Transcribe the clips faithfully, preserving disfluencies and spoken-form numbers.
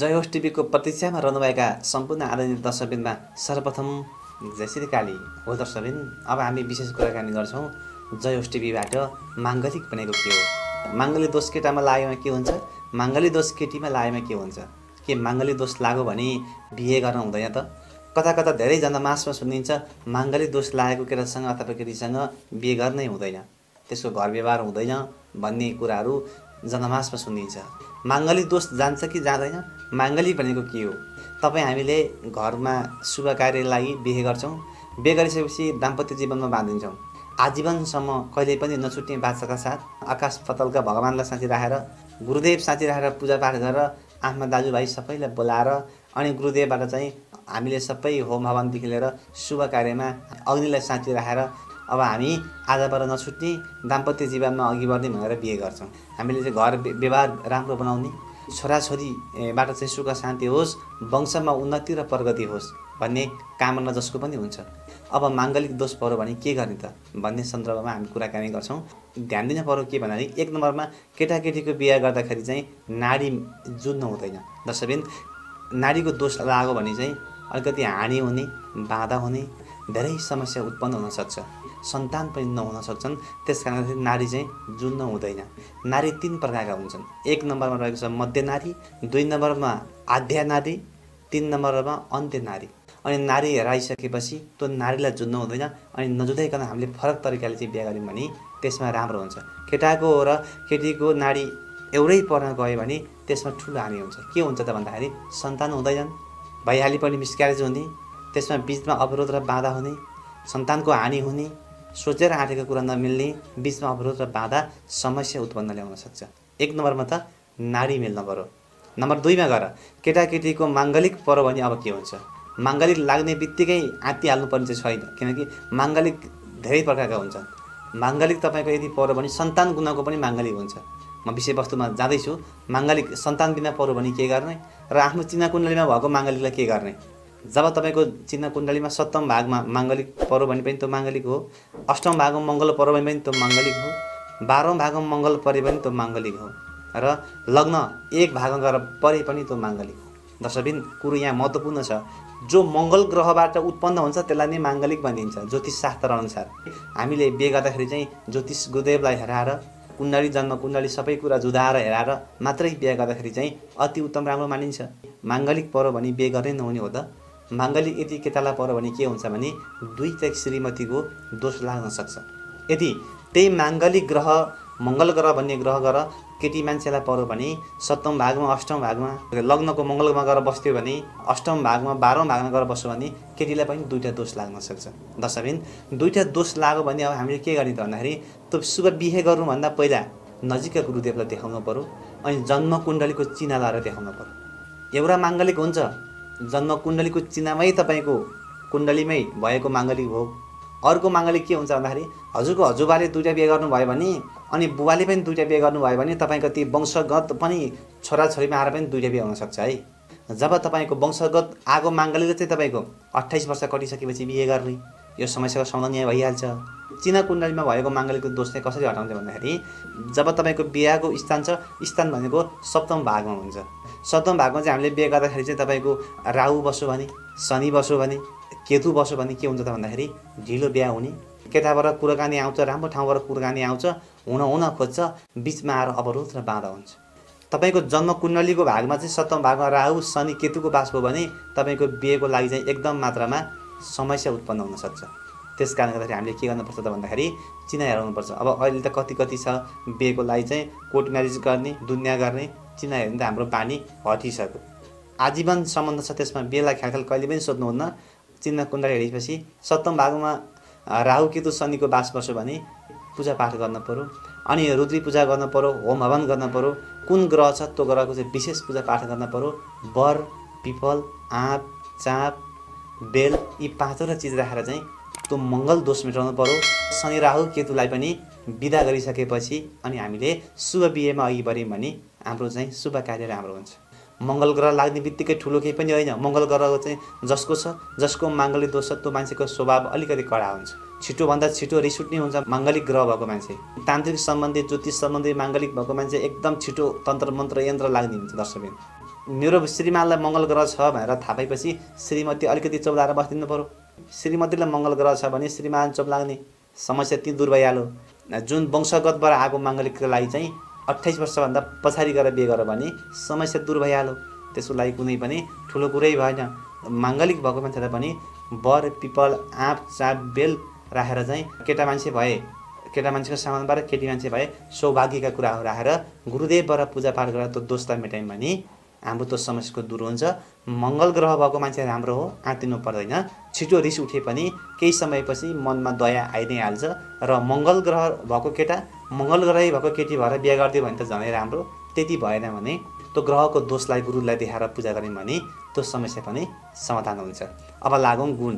जयोस टिभीको प्रतीक्षामा रहनुभएका सम्पूर्ण आदरणीय दर्शकवृन्द, सर्वप्रथम जय श्री काली। हो दर्शकवृन्द, अब हामी विशेष कुराकानी गर्छौँ जयोस टिभीबाट माङ्गलिक भनेको के हो, माङ्गलिक दोष केटामा लाग्योमा के हुन्छ, माङ्गलिक दोष केटीमा लाग्योमा के हुन्छ, के माङ्गलिक दोष लाग्यो भने बिहे गर्न हुँदैन त? कता कता धेरै जनमासमा सुनिन्छ माङ्गलिक दोष लागेको केटासँग अथवा केटीसँग बिहे गर्नै हुँदैन, त्यसको घर व्यवहार हुँदैन भन्ने कुराहरू जनमासमा सुनिन्छ। माङ्गलिक दोष जान्छ कि जाँदैन? माङ्गलिक भनेको के हो? तपाईँ हामीले घरमा शुभ कार्यको लागि बिहे गर्छौँ, बिहे गरिसकेपछि दाम्पत्य जीवनमा बाँधिन्छौँ, आजीवनसम्म कहिले पनि नछुट्ने बाचाका साथ आकाश पतलका भगवान्लाई साँची राखेर, गुरुदेव साँची राखेर पूजापाठ गरेर आफ्ना दाजुभाइ सबैलाई बोलाएर अनि गुरुदेवबाट चाहिँ हामीले सबै होम हवनदेखि लिएर शुभ कार्यमा अग्निलाई साँची राखेर अब हामी आजबाट नछुट्ने दाम्पत्य जीवनमा अघि बढ्ने भनेर बिहे गर्छौँ। हामीले चाहिँ घर व्यवहार राम्रो बनाउने, छोराछोरीबाट चाहिँ सुख शान्ति होस्, वंशमा उन्नति र प्रगति होस् भन्ने कामना जसको पनि हुन्छ। अब माङ्गलिक दोष पऱ्यो भने के गर्ने त भन्ने सन्दर्भमा हामी कुराकानी गर्छौँ। ध्यान दिन पऱ्यो के भन्दाखेरि एक नम्बरमा केटाकेटीको बिहे गर्दाखेरि चाहिँ नारी जुन्न हुँदैन। दर्शकवृन्द, नारीको दोष लाग्यो भने चाहिँ अलिकति हानि हुने, बाधा हुने, धेरै समस्या उत्पन्न हुनसक्छ, सन्तान पनि नहुन सक्छन्। त्यस कारण नारी चाहिँ जुन्न हुँदैन। नारी तीन प्रकारका हुन्छन्। एक नम्बरमा रहेको छ मध्य नारी, दुई नम्बरमा आध्या नारी, तीन नम्बरमा अन्त्य नारी। अनि नारी हराइसकेपछि त्यो नारीलाई जुन्न हुँदैन। अनि नजुधाइकन हामीले फरक तरिकाले चाहिँ बिहा गऱ्यौँ भने त्यसमा राम्रो हुन्छ। केटाको र केटीको नारी एउटै पर्न गयो भने त्यसमा ठुलो हानि हुन्छ। के हुन्छ त भन्दाखेरि सन्तान हुँदैनन्, भइहाली पनि मिसक्यारेज हुने, त्यसमा बिचमा अवरोध र बाधा हुने, सन्तानको हानि हुने, सोचेर आँटेको कुरा नमिल्ने, बिचमा अवरोध र बाधा समस्या उत्पन्न ल्याउन सक्छ। एक नम्बरमा त नारी मिल्न पऱ्यो। नम्बर दुईमा गएर केटाकेटीको माङ्गलिक पऱ्यो भने अब के हुन्छ? माङ्गलिक लाग्ने बित्तिकै आँतिहाल्नुपर्ने चाहिँ छैन, किनकि माङ्गलिक धेरै प्रकारका हुन्छन्। माङ्गलिक तपाईँको यदि पऱ्यो भने सन्तान गुनाको पनि माङ्गलिक हुन्छ। म विषयवस्तुमा जाँदैछु। माङ्गलिक सन्तान बिना पऱ्यो भने के गर्ने र आफ्नो चिना कुण्डलीमा भएको माङ्गलिकलाई के गर्ने? जब तपाईँको चिन्ह कुण्डलीमा सप्तम भागमा माङ्गलिक पऱ्यो भने पनि त्यो माङ्गलिक हो, अष्टम भागमा मङ्गल पऱ्यो भने पनि त्यो माङ्गलिक हो, बाह्रौँ भागमा मङ्गल परे पनि त्यो माङ्गलिक हो र लग्न एक भागमा गएर परे पनि त्यो माङ्गलिक हो। दर्शकबिन, कुरो यहाँ महत्त्वपूर्ण छ। जो मङ्गल ग्रहबाट उत्पन्न हुन्छ त्यसलाई नै माङ्गलिक भनिन्छ। ज्योतिष शास्त्र अनुसार हामीले बिहे गर्दाखेरि चाहिँ ज्योतिष गुरुदेवलाई हेराएर, कुण्डली जन्म कुण्डली सबै कुरा जुधाएर हेराएर मात्रै बिहे गर्दाखेरि चाहिँ अति उत्तम राम्रो मानिन्छ। माङ्गलिक पऱ्यो भने बिहे गर्नै नहुने हो त? माङ्गलिक यदि केटालाई पऱ्यो भने के हुन्छ भने दुईटै श्रीमतीको दोष लाग्न सक्छ। यदि त्यही माङ्गलिक ग्रह मङ्गल ग्रह भन्ने ग्रह ग्रह केटी मान्छेलाई पऱ्यो भने सप्तम भागमा अष्टम भागमा लग्नको मङ्गलमा गएर बस्थ्यो भने, अष्टम भागमा बाह्रौँ भागमा गएर बस्यो भने केटीलाई पनि दुईवटा दोष लाग्न सक्छ। दर्शकबिन, दुईवटा दोष लाग्यो भने अब हामीले के गर्ने त भन्दाखेरि त्यो शुभ बिहे गर्नुभन्दा पहिला नजिकका गुरुदेवलाई देखाउनु पऱ्यो, अनि जन्म कुण्डलीको चिना लाएर देखाउनु पऱ्यो। एउटा माङ्गलिक हुन्छ, जन्म कुण्डलीको चिनामै तपाईँको कुण्डलीमै भएको माङ्गलिक हो। अर्को माङ्गलिक के हुन्छ भन्दाखेरि हजुरको हजुरबाले दुईवटा बिहे गर्नुभयो भने अनि बुबाले पनि दुईवटा बिहे गर्नुभयो भने तपाईँको ती वंशगत पनि छोराछोरीमा आएर पनि दुईवटा बिहे हुनसक्छ है। जब तपाईँको वंशगत आगो माङ्गलिक चाहिँ तपाईँको अट्ठाइस वर्ष कटिसकेपछि बिहे गर्ने, यो समस्याको समाधान यहाँ भइहाल्छ। चिना कुण्डलीमा भएको माङ्गलिकको दोष चाहिँ कसरी हटाउँछ भन्दाखेरि जब तपाईँको बिहाको स्थान छ, स्थान भनेको सप्तम भागमा हुन्छ। सप्तम भागमा चाहिँ हामीले बिहे गर्दाखेरि चाहिँ तपाईँको राहु बस्यो भने, शनि बस्यो भने, केतु बस्यो भने के हुन्छ त भन्दाखेरि ढिलो बिहा हुने, केटाबाट कुराकानी आउँछ, राम्रो ठाउँबाट कुराकानी आउँछ, हुन हुन खोज्छ, बिचमा आएर अवरोध र बाधा हुन्छ। तपाईँको जन्म कुण्डलीको भागमा चाहिँ सप्तम भागमा राहु शनि केतुको बास भयो भने तपाईँको बिहेको लागि चाहिँ एकदम मात्रामा समस्या उत्पन्न हुनसक्छ। त्यस कारणले गर्दाखेरि हामीले के गर्नुपर्छ त भन्दाखेरि चिना हेराउनुपर्छ। अब अहिले त कति कति छ बिहेको लागि चाहिँ कोर्ट म्यारिज गर्ने, दुनियाँ गर्ने, चिना हेर्ने त हाम्रो बानी हटिसक्यो। आजीवन सम्बन्ध छ, त्यसमा बिहेलाई ख्यालखाल कहिले पनि सोध्नुहुन्न। चिना कुण्डली हेरेपछि सप्तम भागमा राहु केतु शनिको बास बस्यो भने पूजापाठ गर्न पऱ्यो, अनि रुद्री पूजा गर्न पऱ्यो, होम हवन गर्न पऱ्यो, कुन ग्रह छ त्यो ग्रहको चाहिँ विशेष पूजापाठ गर्न पऱ्यो। बर, पिपल, आँप, चाँप, बेल यी पाँचवटा चिज राखेर चाहिँ त्यो मङ्गल दोष मेटाउनु पऱ्यो। शनि राहु केतुलाई पनि विदा गरिसकेपछि अनि हामीले शुभ बिहेमा अघि बढ्यौँ भने हाम्रो चाहिँ शुभ कार्य राम्रो हुन्छ। मङ्गल ग्रह लाग्ने बित्तिकै ठुलो केही पनि होइन। मङ्गल ग्रह चाहिँ जसको छ, जसको माङ्गलिक दोष छ त्यो मान्छेको स्वभाव अलिकति कडा हुन्छ, छिटोभन्दा छिटो रिस उठ्ने हुन्छ। माङ्गलिक ग्रह भएको मान्छे, तान्त्रिक सम्बन्धी, ज्योतिष सम्बन्धी माङ्गलिक भएको मान्छे एकदम छिटो तन्त्र मन्त्र यन्त्र लाग्ने हुन्छ। दर्शकबिन, न्युरोभ श्रीमानलाई मंगल ग्रह छ भनेर थाहा पाएपछि श्रीमती अलिकति चौलाएर बस्दिनु पर्यो। श्रीमतीलाई मंगल ग्रह छ भने श्रीमान चोप लाग्ने समस्या ती दूर भइहाल्यो। जुन वंशगतबाट आएको माङ्गलिकलाई चाहिँ अट्ठाइस वर्षभन्दा पछाडि गएर बिहे गर्यो भने समस्या दूर भइहाल्यो। त्यसको लागि कुनै पनि ठुलो कुरै भएन। माङ्गलिक भएको मान्छेलाई पनि बर पिपल आँप चाँप बेल राखेर चाहिँ केटा मान्छे भए केटा मान्छेको सामानबाट केटी मान्छे भए सौभाग्यका कुराहरू राखेर गुरुदेवबाट पूजापाठ गरेर त्यो दोस्ता मेटायौँ भने हाम्रो त्यो समस्याको दूर हुन्छ। मङ्गल ग्रह भएको मान्छे राम्रो हो, आँतिनु पर्दैन। छिटो रिस उठे पनि केही समयपछि मनमा दया आइ नै हाल्छ र मङ्गल ग्रह भएको केटा मङ्गल ग्रह भएको केटी भएर बिहे गरिदियो भने त झनै राम्रो। त्यति भएन भने त्यो ग्रहको दोषलाई गुरुलाई देखाएर पूजा गऱ्यौँ भने त्यो समस्या पनि समाधान हुन्छ। अब लागौँ गुण।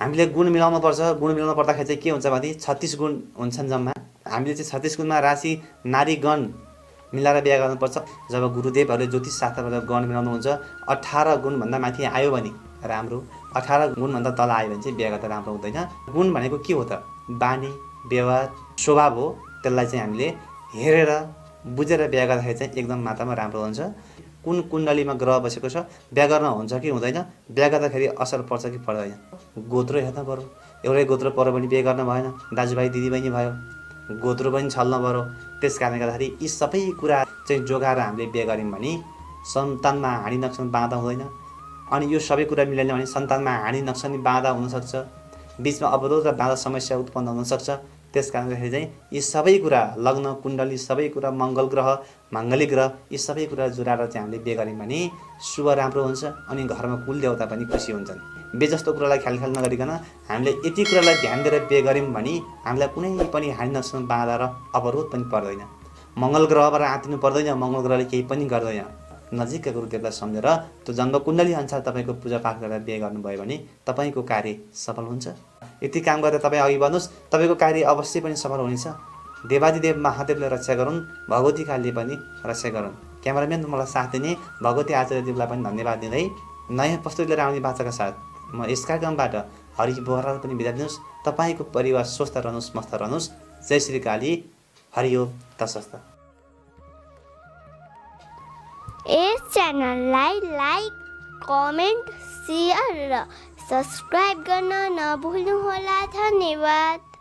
हामीले गुण मिलाउनु पर्छ। गुण मिलाउनु पर्दाखेरि चाहिँ के हुन्छ भने छत्तीस गुण हुन्छन् जम्मा। हामीले चाहिँ छत्तीस गुणमा राशि नारीगण मिलाएर बिहा गर्नुपर्छ। जब गुरुदेवहरूले ज्योतिष शास्त्रबाट गण मिलाउनुहुन्छ अठारह गुणभन्दा माथि आयो भने राम्रो, अठारह गुणभन्दा तल आयो भने चाहिँ बिहा गर्दा राम्रो हुँदैन। गुण भनेको के हो त? बानी, व्यवहार, स्वभाव हो। त्यसलाई चाहिँ हामीले हेरेर बुझेर बिहा गर्दाखेरि चाहिँ एकदम मात्रामा राम्रो हुन्छ। कुन कुण्डलीमा ग्रह बसेको छ, बिहा गर्न हुन्छ कि हुँदैन, बिहा गर्दाखेरि असर पर्छ कि पर्दैन। गोत्र हेर्न पऱ्यो। एउटै गोत्र पऱ्यो भने बिहे गर्न भएन। दाजुभाइ दिदीबहिनी भयो, गोत्र पनि छल्न पऱ्यो। त्यस कारणले गर्दाखेरि यी सबै कुरा चाहिँ जोगाएर हामीले बिहे गऱ्यौँ भने सन्तानमा हानि नक्सानी बाधा हुँदैन। अनि यो सबै कुरा मिलेन भने सन्तानमा हानि नक्सानी बाधा हुनसक्छ, बिचमा अवरोध र बाधा समस्या उत्पन्न हुनसक्छ। त्यस कारणले गर्दाखेरि चाहिँ यी सबै कुरा लग्न कुण्डली सबै कुरा मङ्गल ग्रह माङ्गलिक ग्रह यी सबै कुरा जुराएर चाहिँ हामीले बिहे गऱ्यौँ भने शुभ राम्रो हुन्छ। अनि घरमा कुल देवता पनि खुसी हुन्छन्। बेजस्तो कुरालाई ख्याल ख्याल नगरिकन हामीले यति कुरालाई ध्यान दिएर बिहे गऱ्यौँ भने हामीलाई कुनै पनि हानि नक्सान बाधा र अवरोध पनि पर्दैन। मङ्गल ग्रहबाट आँतिनु पर्दैन। मङ्गल ग्रहले केही पनि गर्दैन। नजिकका गुरुदेवलाई सम्झेर त्यो जन्म कुण्डली अनुसार तपाईँको पूजापाठ गरेर बिहे गर्नुभयो भने तपाईँको कार्य सफल हुन्छ। यति काम गरेर तपाईँ अघि बढ्नुहोस्, तपाईँको कार्य अवश्य पनि सफल हुनेछ। देवादिदेव महादेवले रक्षा गरून्, भगवती कालीले पनि रक्षा गरून्। क्यामेराम्यान मलाई साथ दिने भगवती आचार्यदेवलाई पनि धन्यवाद दिँदै नयाँ प्रस्तुति लिएर आउने बाचाका साथ म यस कार्यक्रमबाट हरि बोहराल पनि बिदा दिनुहोस्। तपाईँको परिवार स्वस्थ रहनुहोस्, मस्त रहनुहोस्। जय श्री काली। हरिओम तस्वस्त। यस च्यानललाई लाइक, कमेन्ट, सेयर र सब्सक्राइब गर्न नभुल्नुहोला। धन्यवाद।